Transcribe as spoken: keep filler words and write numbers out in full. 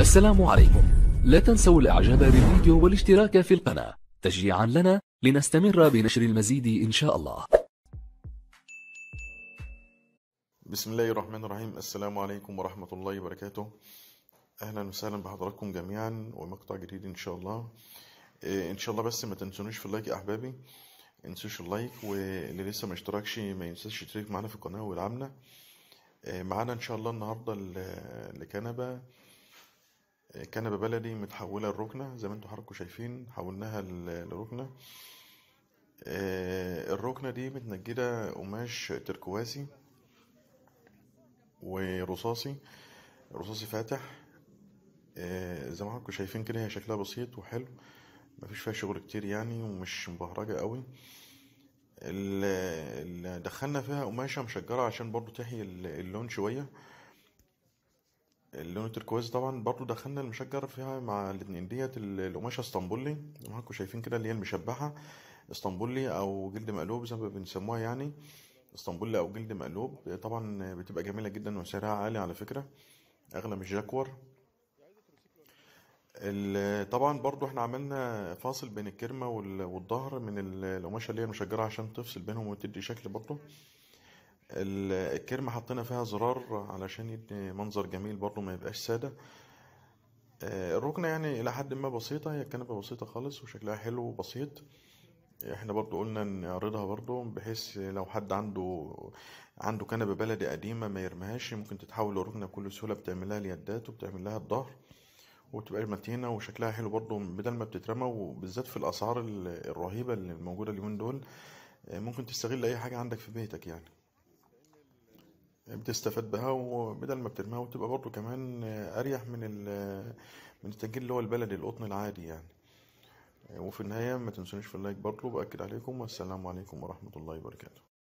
السلام عليكم. لا تنسوا الاعجاب بالفيديو والاشتراك في القناة تشجيعا لنا لنستمر بنشر المزيد ان شاء الله. بسم الله الرحمن الرحيم. السلام عليكم ورحمة الله وبركاته. اهلا وسهلا بحضراتكم جميعا ومقطع جديد ان شاء الله. ان شاء الله بس ما تنسونيش في اللايك يا احبابي، انسوش اللايك، واللي لسه ما اشتركش ما ينساش يشترك معانا في القناة ويدعمنا. معانا ان شاء الله النهارده لكنبه كنبه بلدي متحوله لركنه، زي ما انتم حضراتكم شايفين حولناها لركنه. الركنه دي متنجده قماش تركوازي ورصاصي، رصاصي فاتح زي ما حضراتكم شايفين كده. هي شكلها بسيط وحلو، مفيش فيها شغل كتير يعني، ومش مبهرجه قوي. اللي دخلنا فيها قماشه مشجره عشان برضو تحيي اللون شويه، اللون التركوازي طبعا. برضو دخلنا المشجر فيها مع الاتنين ديت القماشه اسطنبولي، زي ما انتم شايفين كده، اللي هي المشبحه اسطنبولي او جلد مقلوب زي ما بنسموها، يعني اسطنبولي او جلد مقلوب. طبعا بتبقى جميله جدا وسعرها عالي على فكره، اغلى من الجاكور. طبعا برضو احنا عملنا فاصل بين الكرمة والظهر من القماشة اللي هي المشجرة عشان تفصل بينهم وتدي شكل. برضو الكرمة حطينا فيها زرار علشان يدي منظر جميل، برضو ما يبقاش سادة. الركنة يعني الى حد ما بسيطة، هي الكنبة بسيطة خالص وشكلها حلو وبسيط. احنا برضو قلنا نعرضها برضو بحيث لو حد عنده عنده كنبة بلدي قديمة ما يرميهاش، ممكن تتحول لركنة بكل سهولة، بتعملها اليدات وبتعمل لها الظهر وتبقى متينه وشكلها حلو برضو بدل ما بتترمى. وبالذات في الاسعار الرهيبه اللي موجوده اليومين دول ممكن تستغل اي حاجه عندك في بيتك، يعني بتستفاد بها وبدل ما بترميها، وتبقى برضو كمان اريح من من التسجيل اللي هو البلدي القطن العادي يعني. وفي النهايه ما تنسونيش في اللايك برضو، باكد عليكم. والسلام عليكم ورحمه الله وبركاته.